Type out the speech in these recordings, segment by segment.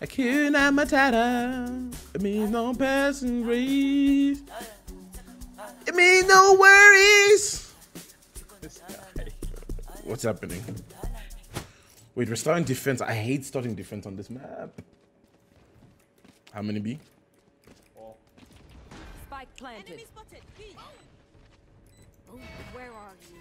Akuna Matata. It means no passing breeze. It means no worries. What's happening? Wait, we're starting defense. I hate starting defense on this map. How many B? Four. Spike planted. Enemy spotted. B. Oh, where are you?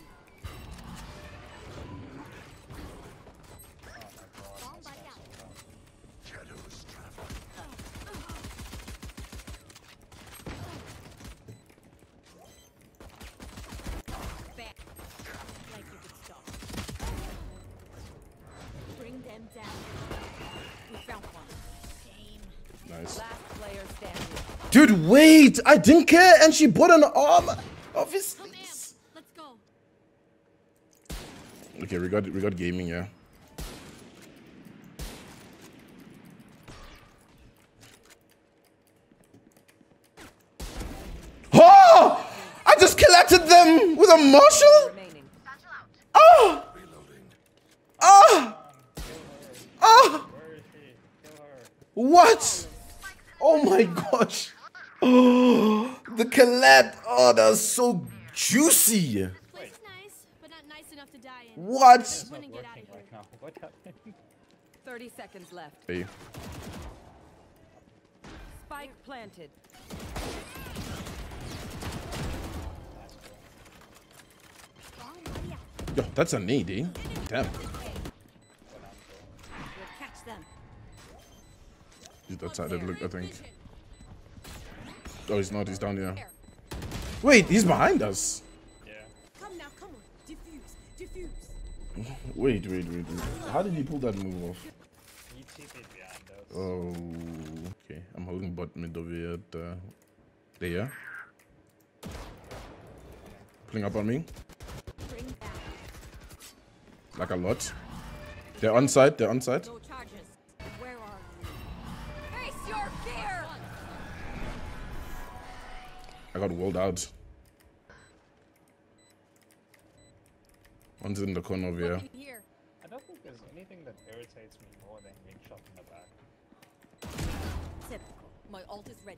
Nice. Dude, wait! I didn't care, and she bought an armor. Obviously. Let's go. Okay, we got gaming, yeah. Oh! I just collected them with a marshal. Oh! Oh! Oh! What? Oh my gosh. Oh, the collab. Oh, that was so juicy. What? 30 seconds left. Hey. Spike planted. Yo, that's a need, eh? Damn. He's that side, look, I think. Oh, he's not. He's down here. Wait, he's behind us. Yeah. Come now, come on. Diffuse, diffuse. Wait. How did he pull that move off? He cheated behind us. Oh. Okay, I'm holding bot mid over here at there. Pulling up on me. Like a lot. They're on side. They're on side. I got walled out. One's in the corner over here. I don't think there's anything that irritates me more than being shot in the back. Typical. My ult is ready.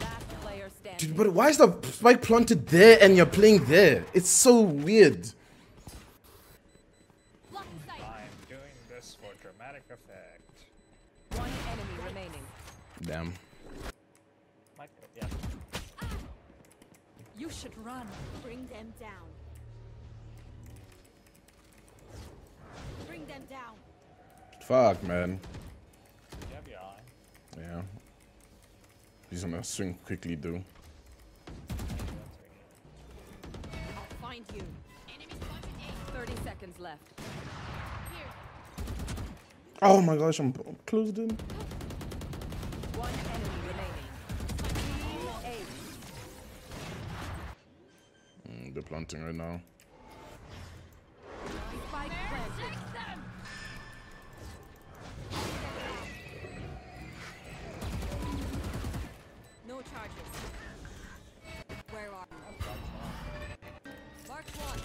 Last player standing. Dude, but why is the spike planted there and you're playing there? It's so weird. I'm doing this for dramatic effect. One enemy remaining. Damn. Yeah. You should run. Bring them down. Bring them down. Fuck, man. Yeah. These I'm gonna swing quickly, dude. I'll find you. Enemy spotted. 30 seconds left. Here. Oh my gosh, I'm closed in. One enemy remaining. They're planting right now. No charges. Where are you? Mark one.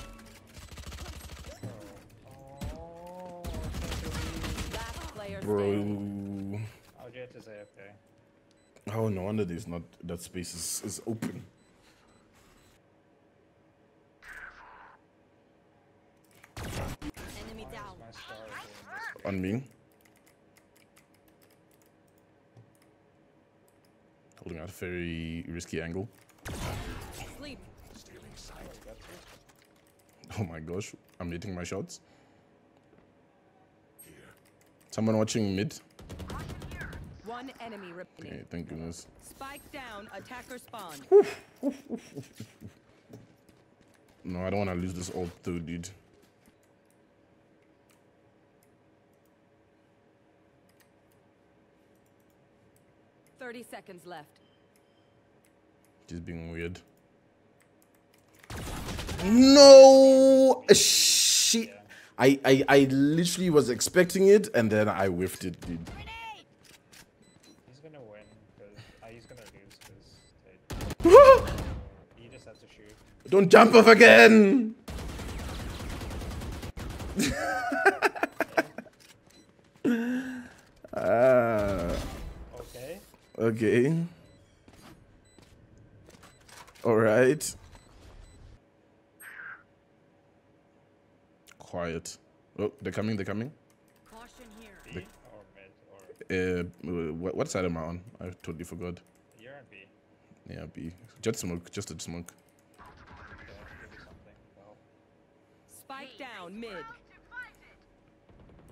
Oh, last player standing. Oh, no wonder there's not that space is open. Enemy down. On me. Holding out a very risky angle. Sleep. Stealing sight. Oh my gosh, I'm hitting my shots. Someone watching mid. One enemy remaining. Okay, thank goodness. Spike down, attacker spawn. No, I don't want to lose this ult too, dude. Thirty seconds left. Just being weird. No, shit. I literally was expecting it, and then I whiffed it, dude. Don't jump off again! Okay. Okay. All right. Quiet. Oh, they're coming. They're coming. Caution here. What side am I on? I totally forgot. You're on B. Yeah, B. Just smoke. Just a smoke. Spike down mid.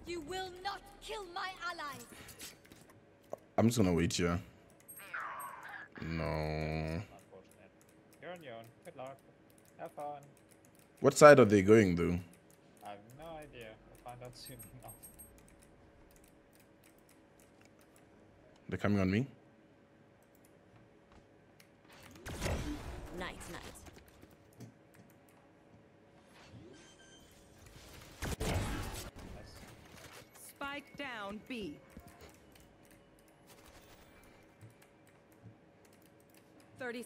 You will not kill my allies. I'm just gonna wait here. No. You're on your own. Good luck. Have fun. What side are they going though? I have no idea. I'll find out soon enough. They're coming on me. Nice, nice. Spike down B.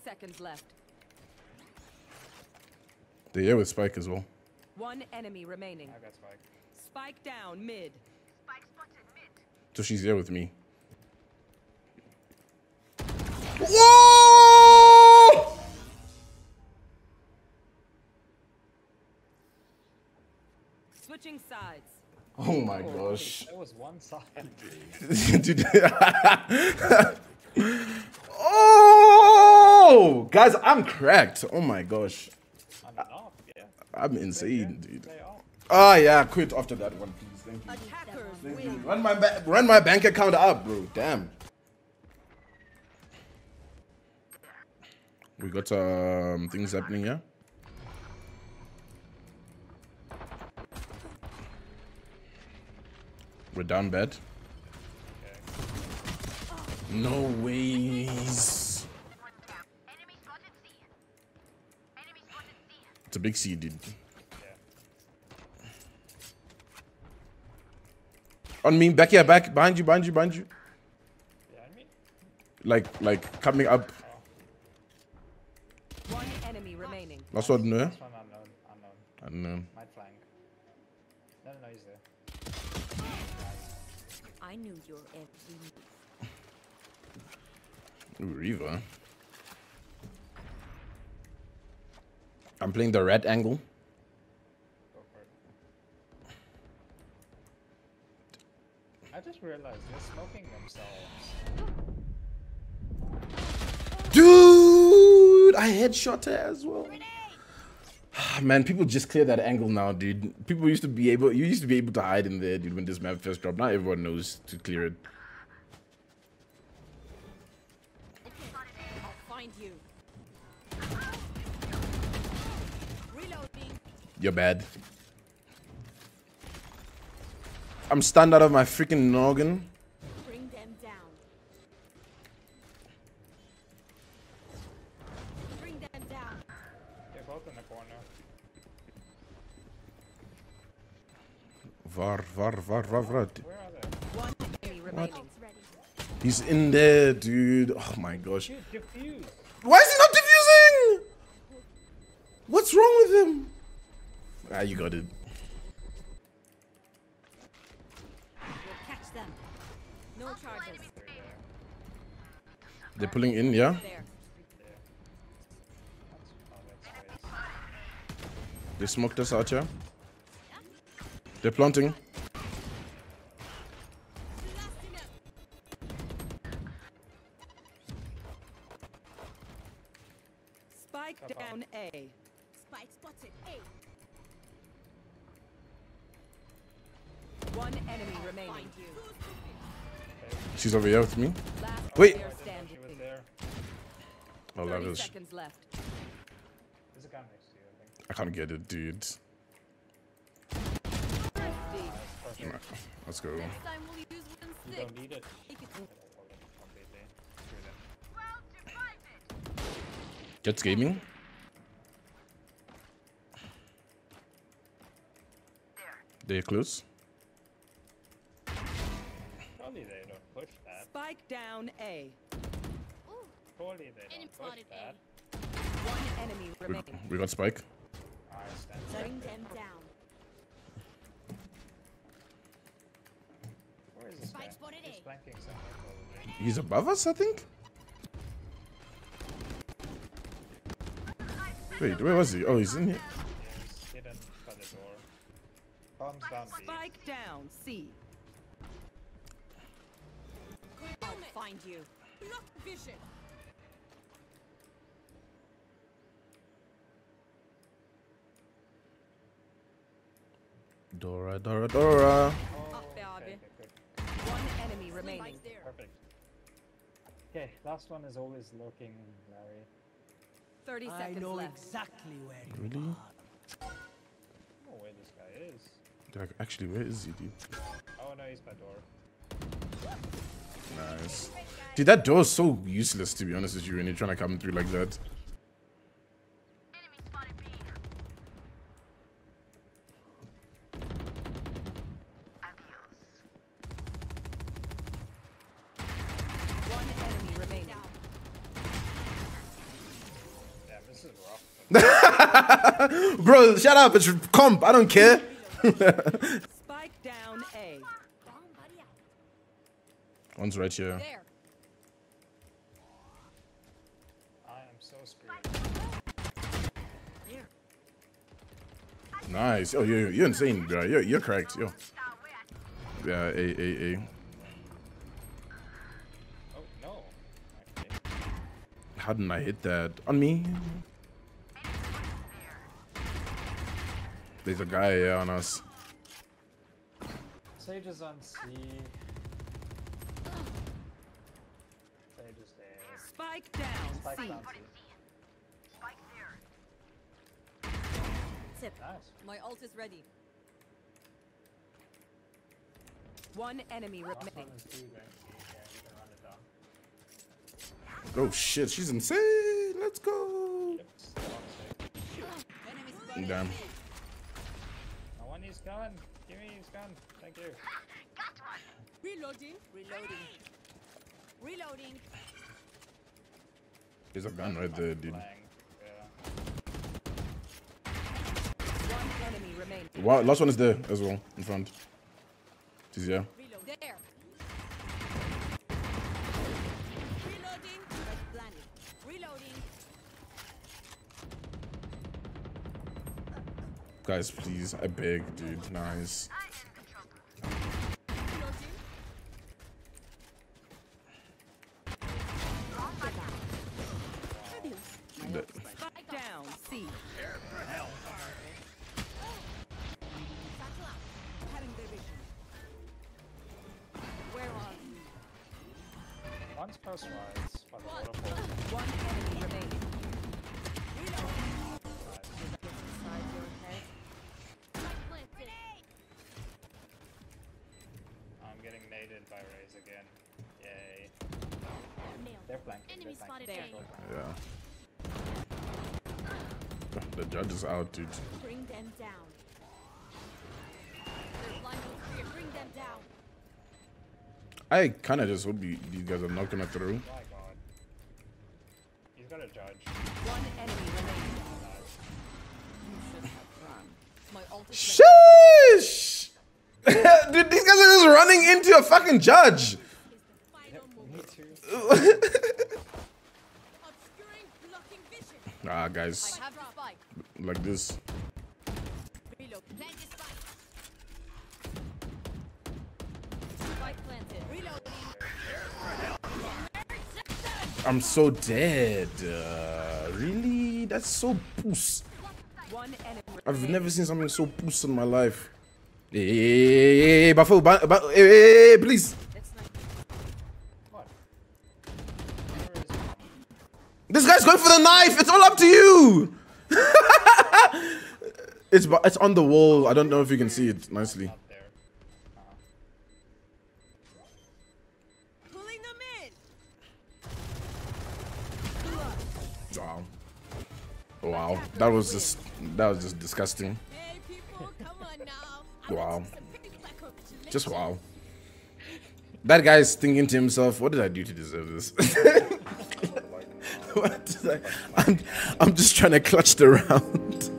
Seconds left. They're here with Spike as well. One enemy remaining. I got Spike. Spike down mid. Spike spotted mid. So she's here with me. Whoa! Switching sides. Oh my gosh. That was one side. Dude. Oh, guys, I'm cracked. Oh my gosh. I'm insane, dude. Oh yeah, quit after that one, please. Thank you. Thank you. Run my bank account up, bro. Damn. We got things happening here. We're down bad. No ways. It's a big C, dude. On me, back here, back behind you. Like coming up. Last one, no? Last one unknown. Unknown. My flank. No, he's there. I knew your every move. Ooh, Reaver. I'm playing the red angle. Go for it. I just realized they're smoking themselves. Dude! I headshot her as well. Man, people just clear that angle now, dude. People used to be able, you used to be able to hide in there, dude, when this map first dropped. Now everyone knows to clear it. I'll find you. Reloading. You're bad. I'm stunned out of my freaking noggin. Bring them down. Bring them down. They're both in the corner. Var. Where are they? One enemy remaining. He's in there, dude. Oh my gosh. Dude, diffuse. Why is he not diffusing? What's wrong with him? Ah, you got it. We'll catch them. No charges. They're pulling in, yeah? They smoked us out here. They're planting. Spike down A. Spike spotted A. One enemy remaining. She's over here with me. Wait. Oh, that is. I can't get it, dude. Nah, let's go. You don't need it. Jets Gaming. They're close. Surely they don't push that. Spike down A. Surely they don't push that. One enemy remaining. We got Spike. Bring them down. flanking somewhere. He's above us, I think? Wait, where was he? Oh, he's in here. Yeah, he's hidden by the door. Calms down, B. Spike down, C. I'll find you. Block vision. Dora, Dora, Dora. Oh, okay, good. One enemy remaining. Perfect. Okay, last one is always lurking, Larry. 30 seconds left. I know exactly where you are. Really? I don't know where this guy is. Dude, actually, where is he, dude? Oh no, he's by door. Nice. Dude, that door is so useless, to be honest with you, when you're trying to come through like that. Bro, shut up, it's comp, I don't care. Spike down A. One's right here. There. I am so screwed. Nice. Oh, you're insane, bro. You're correct. Yo. Yeah, A. Oh, no. Okay. How didn't I hit that? On me? There's a guy here on us. Sage is on C. Sage is there. Spike down. Spike C. Down C. Spike there. Tip. Nice. My ult is ready. One enemy remaining. Oh shit, she's insane. Let's go. Damn. He's gone. Give me his gun. Thank you. Got one. Reloading. Reloading. Reloading. There's a gun right there, dude. Yeah. One enemy remaining. Wow, last one is there as well, in front. She's here. Reload there. Reloading. Reloading. Guys, please, I beg, dude. Nice. One's close rise, but one enemy remaining. By raise again. Yay. They're flanking. Enemy spotted there. Yeah. The judge is out, dude. Bring them down. They're flanking. Bring them down. I kind of just hope these guys are not gonna throw. Oh my god. He's got a judge. One enemy remaining. You should have run. Sheesh! Dude, these guys are just running into a fucking judge. Ah, guys, like this. I'm so dead. Really? That's so puss. I've never seen something so puss in my life. Hey, Buffo, hey, please. What? This guy's going for the knife. It's all up to you. It's on the wall. I don't know if you can see it nicely. Pulling them in. Wow. Wow. That was just disgusting. Hey, people, come on now. Wow. Just wow. That guy's thinking to himself, what did I do to deserve this? What did I'm just trying to clutch the round.